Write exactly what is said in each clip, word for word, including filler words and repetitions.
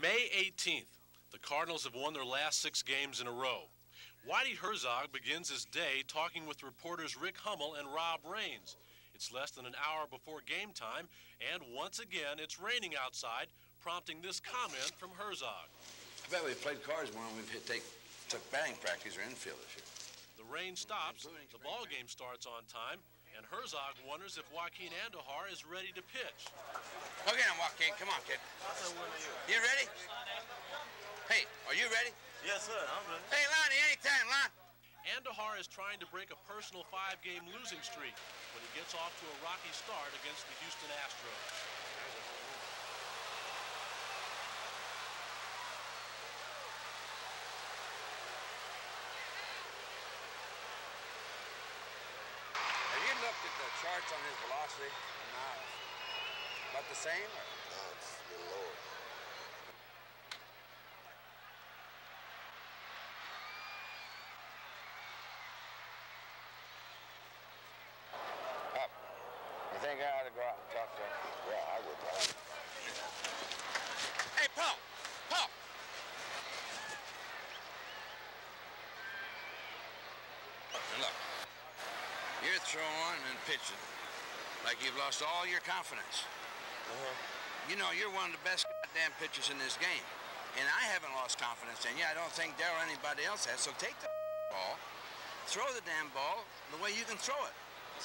May eighteenth, the Cardinals have won their last six games in a row. Whitey Herzog begins his day talking with reporters Rick Hummel and Rob Rains. It's less than an hour before game time, and once again, it's raining outside, prompting this comment from Herzog. I bet we've played cards more than we've hit, take, took batting practice or infield this year. The rain stops, the ball game starts on time, and Herzog wonders if Joaquin Andujar is ready to pitch. Go get him, Joaquin. Come on, kid. You ready? Hey, are you ready? Yes, sir. I'm ready. Hey, Lonnie, anytime, Lon. Andujar is trying to break a personal five-game losing streak, but he gets off to a rocky start against the Houston Astros. Have you looked at the charts on his velocity? No. About the same? Or? No, it's a little lower. I think I ought to go out and talk to him. Yeah, I would. Hey, Paul! Paul! Look, you're throwing and pitching like you've lost all your confidence. Uh-huh. You know, you're one of the best goddamn pitchers in this game, and I haven't lost confidence in you. I don't think Darryl or anybody else has, so take the ball, throw the damn ball the way you can throw it.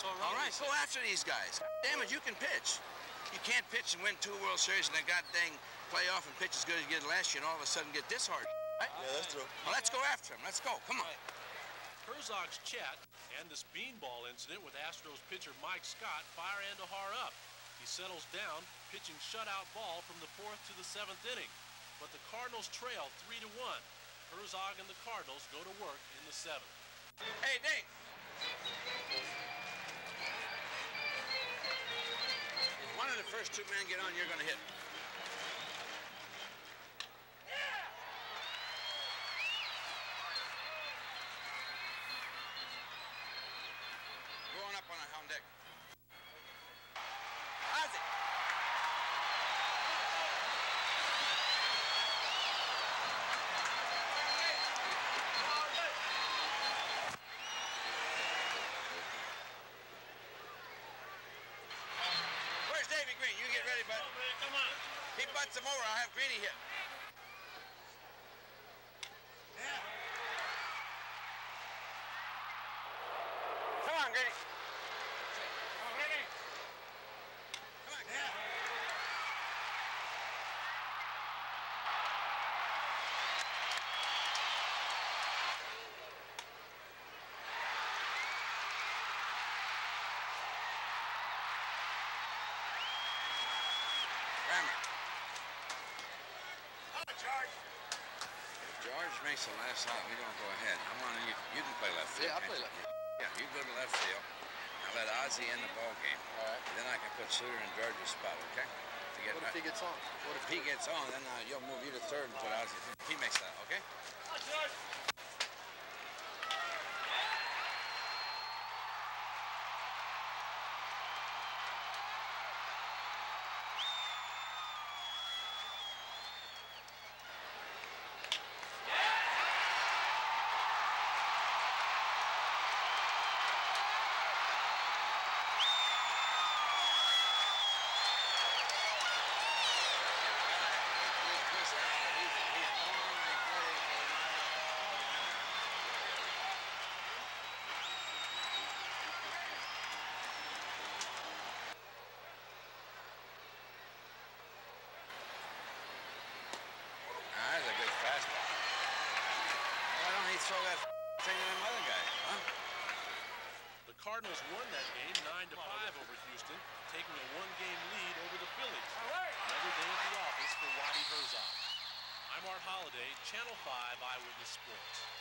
All right, all right, go after these guys. Damn it, you can pitch. You can't pitch and win two World Series and a goddamn playoff and pitch as good as you did last year and all of a sudden get this hard. Right? Yeah, that's true. Well, let's go after him. Let's go. Come on. Right. Herzog's chat and this beanball incident with Astros pitcher Mike Scott fire Andujar up. He settles down, pitching shutout ball from the fourth to the seventh inning. But the Cardinals trail three to one. Herzog and the Cardinals go to work in the seventh. Hey, Dave. One of the first two men get on, you're going to hit. Yeah. Going up on a home deck. Ozzie. Some over, I'll have Greeny hit. Yeah. Come on, Greeny. Come on, Greeny. Come on, Greeny. George makes the last out, we don't go ahead. I want you, you can play left field. Yeah, I'll play left field. Yeah, you go to left field. I'll let Ozzie in the ball game. All right. Then I can put Suter in George's spot, okay? To get what if right. he gets on? What if he gets on, then uh, you'll move you to third and put right. Ozzie. He makes that, okay? Come on, George. Throw that thing to them other guys, huh? The Cardinals won that game nine to five over Houston, taking a one-game lead over the Phillies. All right. Another day at the office for Whitey Herzog. I'm Art Holliday, Channel five Eyewitness Sports.